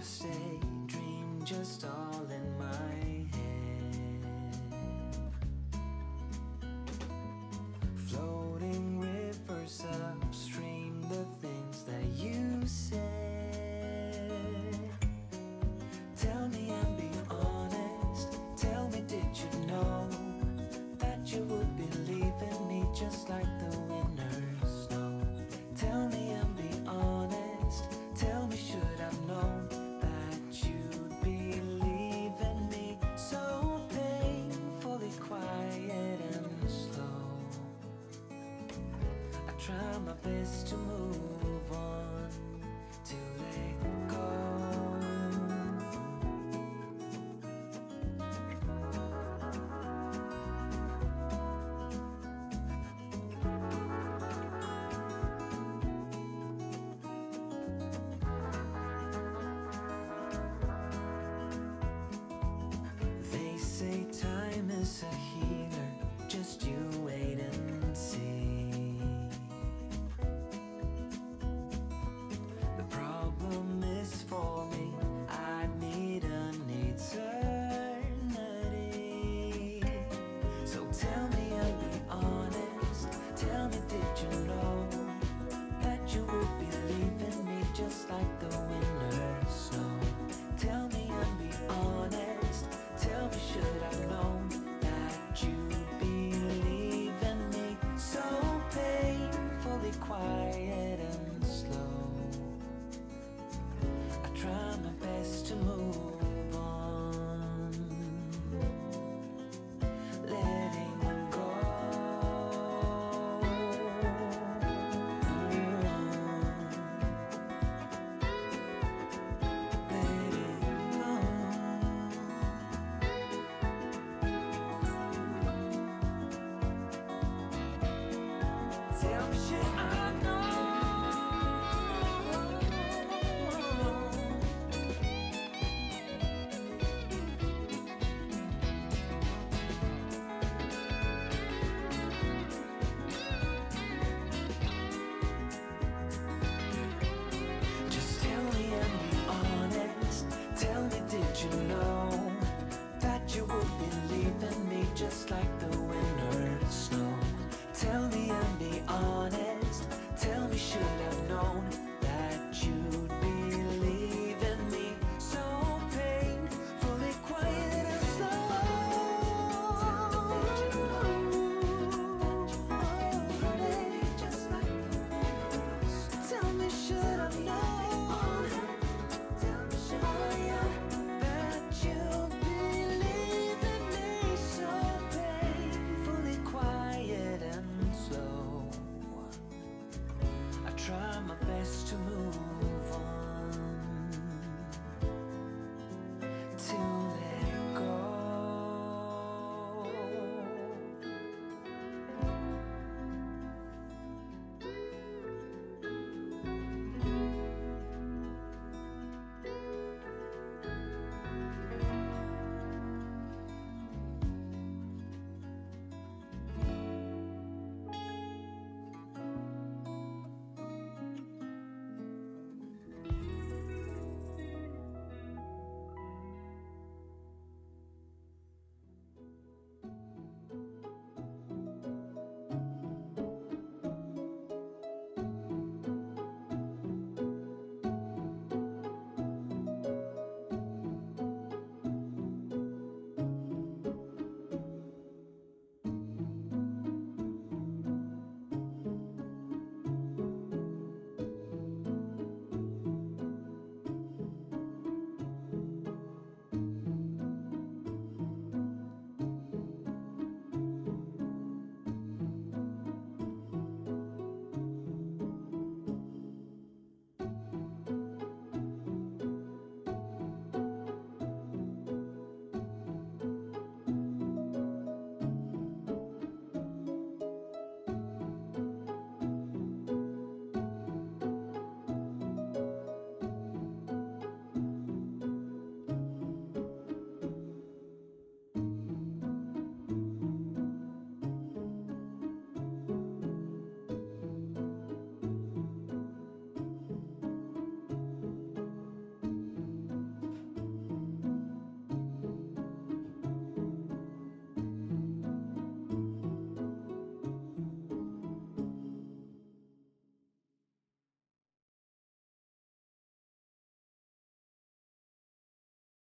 just a dream, just all in my head. Floating rivers upstream, the things that you said. Tell me and be honest, tell me did you know that you would be leaving me just like the winter snow? Tell me and be honest, tell me should I've known that you'd be leaving me? So painfully quiet and slow, I try my best to move on, to let go. Say time is a healer, just you wait and see. The problem is for me, I need an eternity. So tell me and be honest, tell me did you know that you would be leaving me just like the winter snow? Tell me and be honest, tell me should I've known that you'd be leaving me? So painfully quiet and slow, I try my best to move on, letting go. Did you know that you would be leaving me just like the winter snow? Tell me and be honest, tell me should I've known that you'd be leaving me? So painfully quiet and slow, tell me should I've known. Try my best to move on till